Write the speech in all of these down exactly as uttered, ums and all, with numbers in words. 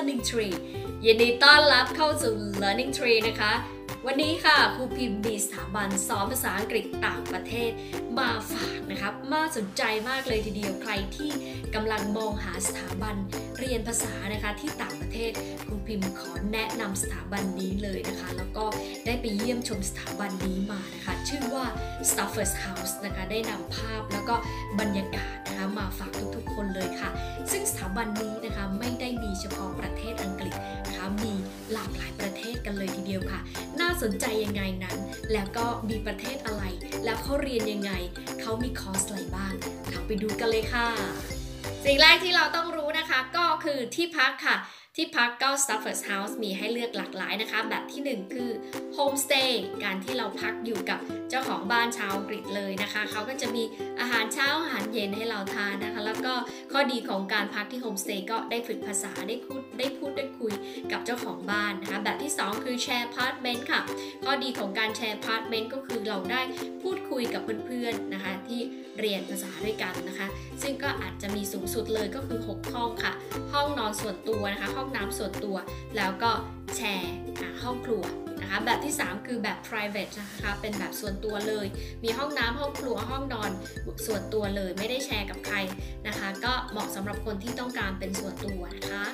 Learning Tree ยินดีต้อนรับเข้าสู่ Learning Tree นะคะวันนี้ค่ะครูพิมพ์มีสถาบันสอนภาษาอังกฤษต่างประเทศมาฝากนะครับน่าสนใจมากเลยทีเดียวใครที่กำลังมองหาสถาบันเรียนภาษานะคะที่ต่างประเทศครูพิมพ์ขอแนะนำสถาบันนี้เลยนะคะแล้วก็ได้ไปเยี่ยมชมสถาบันนี้มานะคะชื่อว่า Stafford House นะคะได้นำภาพแล้วก็บรรยากาศนะคะมาฝากทุกๆคนเลยค่ะซึ่งสถาบันนี้นะคะไม่ได้มีเฉพาะประเทศอังกฤษนะคะมีหลากหลายประเทศกันเลยทีเดียวค่ะน่าสนใจยังไงนั้นแล้วก็มีประเทศอะไรแล้วเขาเรียนยังไงเขามีคอร์สอะไรบ้างเราไปดูกันเลยค่ะสิ่งแรกที่เราต้องรู้นะคะก็คือที่พักค่ะที่พักก็ Stafford House มีให้เลือกหลากหลายนะคะแบบที่หนึ่งคือ Homestay การที่เราพักอยู่กับเจ้าของบ้านชาวอังกฤษเลยนะคะเขาก็จะมีอาหารเช้าอาหารเย็นให้เราทานนะคะแล้วก็ข้อดีของการพักที่ Homestay ก็ได้ฝึกภาษาได้พูดได้พูดได้คุยกับเจ้าของบ้านนะคะแบบที่สองคือ Share Apartment ค่ะข้อดีของการ Share Apartment ก็คือเราได้พูดคุยกับเพื่อนๆนะคะที่เรียนภาษาด้วยกันนะคะซึ่งก็อาจจะมีสูงสุดเลยก็คือหกห้องค่ะห้องนอนส่วนตัวนะคะห้องน้ำส่วนตัวแล้วก็แชร์ห้องครัวนะคะแบบที่สามคือแบบ private นะคะเป็นแบบส่วนตัวเลยมีห้องน้ำห้องครัวห้องนอนส่วนตัวเลยไม่ได้แชร์กับใครนะคะก็เหมาะสำหรับคนที่ต้องการเป็นส่วนตัวนะคะ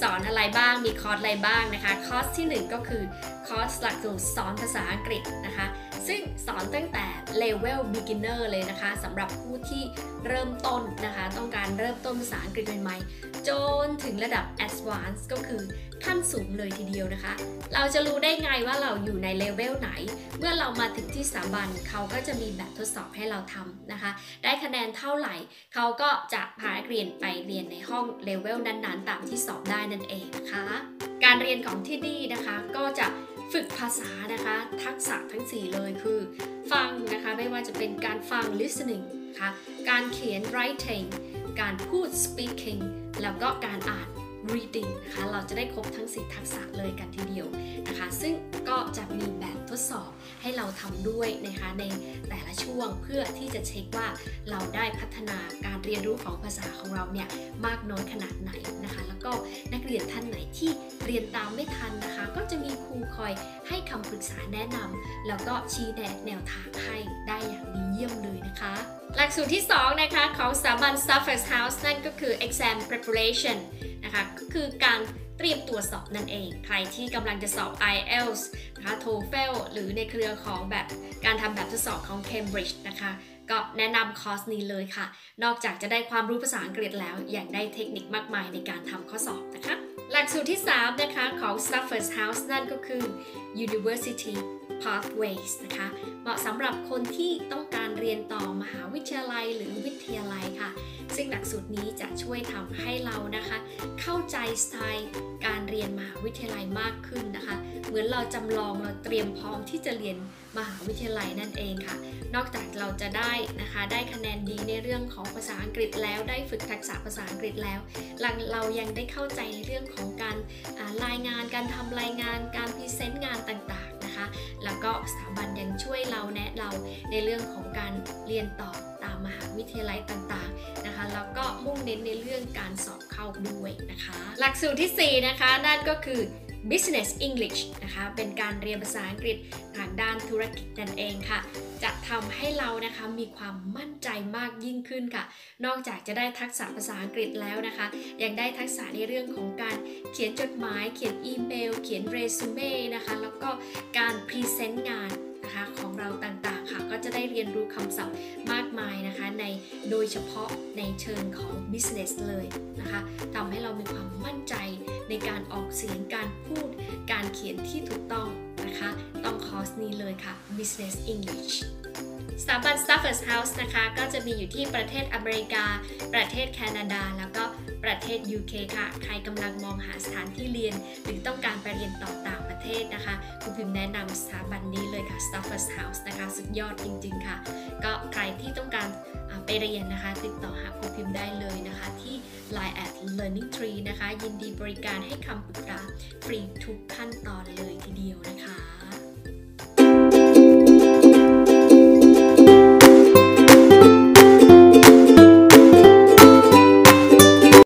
สอนอะไรบ้างมีคอร์สอะไรบ้างนะคะคอร์สที่หนึ่งก็คือคอร์สหลักสูตรสอนภาษาอังกฤษนะคะซึ่งสอนตั้งแต่ level beginner เลยนะคะสำหรับผู้ที่เริ่มต้นนะคะต้องการเริ่มต้นภาษาอังกฤษใหม่ๆจนถึงระดับ advanced ก็คือขั้นสูงเลยทีเดียวนะคะเราจะรู้ได้ไงว่าเราอยู่ใน level ไหนเมื่อเรามาถึงที่สถาบันเขาก็จะมีแบบทดสอบให้เราทำนะคะได้คะแนนเท่าไหร่เขาก็จะพาเรียนไปเรียนในห้อง level นั้นๆตามที่สอบได้นั่นเองนะคะการเรียนของที่นี่นะคะก็จะฝึกภาษานะคะทักษะทั้งสี่เลยคือฟังนะคะไม่ว่าจะเป็นการฟัง listening นะคะการเขียน writing การพูด speaking แล้วก็การอ่าน reading นะคะเราจะได้ครบทั้งสี่ทักษะเลยกันทีเดียวนะคะซึ่งก็จะมีแบบทดสอบให้เราทำด้วยนะคะในแต่ละช่วงเพื่อที่จะเช็คว่าเราได้พัฒนาการเรียนรู้ของภาษาของเราเนี่ยมากน้อยขนาดไหนนะคะแล้วก็นักเรียนท่านไหนที่เรียนตามไม่ทันนะคะก็จะมีครูคอยให้คำปรึกษาแนะนำแล้วก็ชี้แนะแนวทางให้ได้อย่างดีเยี่ยมเลยนะคะหลักสูตรที่สองนะคะของสถาบัน Stafford House นั่นก็คือ Exam Preparation นะคะก็คือการเตรียมตัวสอบนั่นเองใครที่กำลังจะสอบ ไอ อี แอล ที เอส นะคะ โทเฟล หรือในเครือของแบบการทำแบบทดสอบของ Cambridge นะคะก็แนะนำคอร์สนี้เลยค่ะนอกจากจะได้ความรู้ภาษาอังกฤษแล้วยังได้เทคนิคมากมายในการทำข้อสอบนะคะหลักสูตรที่สามนะคะของ Stafford House นั่นก็คือ University Pathways นะคะเหมาะสำหรับคนที่ต้องการเรียนต่อมหาวิทยาลัยหรือวิทยาลัยค่ะซึ่งหลักสูตรนี้จะช่วยทำให้เรานะคะเข้าใจสไตล์การเรียนมหาวิทยาลัยมากขึ้นนะคะเหมือนเราจำลองเราเตรียมพร้อมที่จะเรียนมหาวิทยาลัยนั่นเองค่ะนอกจากเราจะได้นะคะได้คะแนนดีในเรื่องของภาษาอังกฤษแล้วได้ฝึกทักษะภาษาอังกฤษแล้วเรายังได้เข้าใจในเรื่องของการรายงานการทำรายงานการพรีเซนต์งานต่างๆนะคะแล้วก็สถาบันยังช่วยเราแนะเราในเรื่องของการเรียนต่อตามมหาวิทยาลัยต่างๆนะคะแล้วก็มุ่งเน้นในเรื่องการสอบเข้าด้วยนะคะหลักสูตรที่สี่นะคะนั่นก็คือ Business English นะคะเป็นการเรียนภาษาอังกฤษทางด้านธุรกิจนั่นเองค่ะจะทำให้เรานะคะมีความมั่นใจมากยิ่งขึ้นค่ะนอกจากจะได้ทักษะภาษาอังกฤษแล้วนะคะยังได้ทักษะในเรื่องของการเขียนจดหมายเขียนอีเมลเขียนเรซูเม่นะคะแล้วก็การพรีเซนต์งานนะคะของเราต่างๆค่ะก็จะได้เรียนรู้คำศัพท์มากมายนะคะในโดยเฉพาะในเชิงของ business เลยนะคะทำให้เรามีความมั่นใจในการออกเสียงการพูดการเขียนที่ถูกต้องนะคะต้องคอร์สนี้เลยค่ะ Business English สถาบัน Stafford House นะคะก็จะมีอยู่ที่ประเทศอเมริกาประเทศแคนาดาแล้วก็ประเทศ ยู เค ค่ะใครกำลังมองหาสถานที่เรียนหรือต้องการไปเรียนต่อต่างประเทศนะคะครูพิมพ์แนะนำสถาบันนี้เลยค่ะ Stafford House นะคะสุดยอดจริงๆค่ะก็ใครที่ต้องการไปเรียนนะคะติดต่อหาครูพิมพ์ได้เลยนะคะที่ ไลน์ แอท Learning Tree นะคะยินดีบริการให้คำปรึกษาฟรีทุกขั้นตอนเลย